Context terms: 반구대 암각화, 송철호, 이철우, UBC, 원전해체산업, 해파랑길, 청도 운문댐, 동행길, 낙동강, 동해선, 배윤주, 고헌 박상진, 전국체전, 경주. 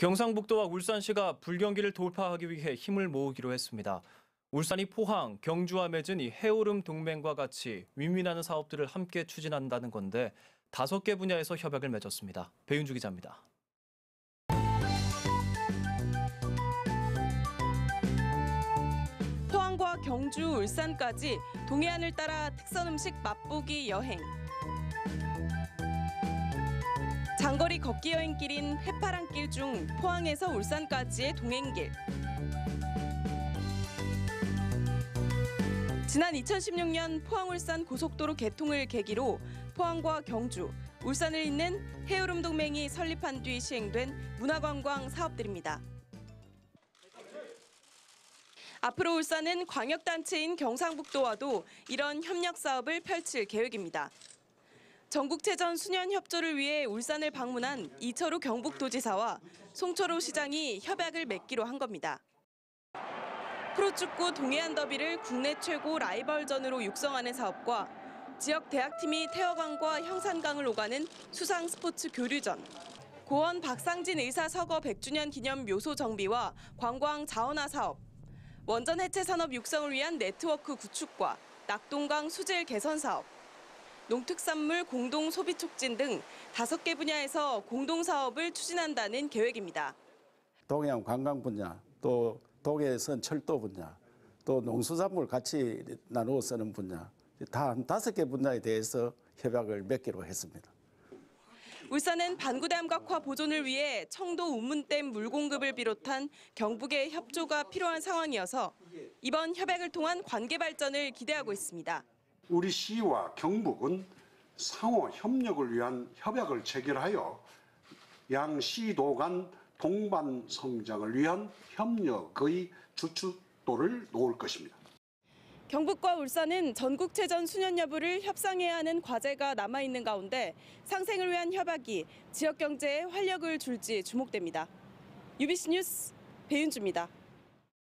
경상북도와 울산시가 불경기를 돌파하기 위해 힘을 모으기로 했습니다. 울산이 포항, 경주와 맺은 이 해오름 동맹과 같이 윈윈하는 사업들을 함께 추진한다는 건데 5개 분야에서 협약을 맺었습니다. 배윤주 기자입니다. 포항과 경주, 울산까지 동해안을 따라 특선 음식 맛보기 여행. 장거리 걷기 여행길인 해파랑길 중 포항에서 울산까지의 동행길. 지난 2016년 포항-울산 고속도로 개통을 계기로 포항과 경주, 울산을 잇는 해오름 동맹이 설립한 뒤 시행된 문화관광 사업들입니다. 앞으로 울산은 광역단체인 경상북도와도 이런 협력 사업을 펼칠 계획입니다. 전국체전 수년 협조를 위해 울산을 방문한 이철우 경북도지사와 송철호 시장이 협약을 맺기로 한 겁니다. 프로축구 동해안 더비를 국내 최고 라이벌전으로 육성하는 사업과 지역 대학팀이 태화강과 형산강을 오가는 수상 스포츠 교류전, 고헌 박상진 의사 서거 100주년 기념 묘소 정비와 관광 자원화 사업, 원전 해체 산업 육성을 위한 네트워크 구축과 낙동강 수질 개선 사업, 농특산물 공동 소비 촉진 등 5개 분야에서 공동 사업을 추진한다는 계획입니다. 동해안 관광 분야, 또 동해선 철도 분야, 또 농수산물 같이 나누어 쓰는 분야, 다 한 5개 분야에 대해서 협약을 맺기로 했습니다. 울산은 반구대 암각화 보존을 위해 청도 운문댐 물 공급을 비롯한 경북의 협조가 필요한 상황이어서 이번 협약을 통한 관계 발전을 기대하고 있습니다. 우리 시와 경북은 상호 협력을 위한 협약을 체결하여 양 시도 간 동반 성장을 위한 협력의 주춧돌을 놓을 것입니다. 경북과 울산은 전국체전 수년 여부를 협상해야 하는 과제가 남아있는 가운데 상생을 위한 협약이 지역 경제에 활력을 줄지 주목됩니다. UBC 뉴스 배윤주입니다.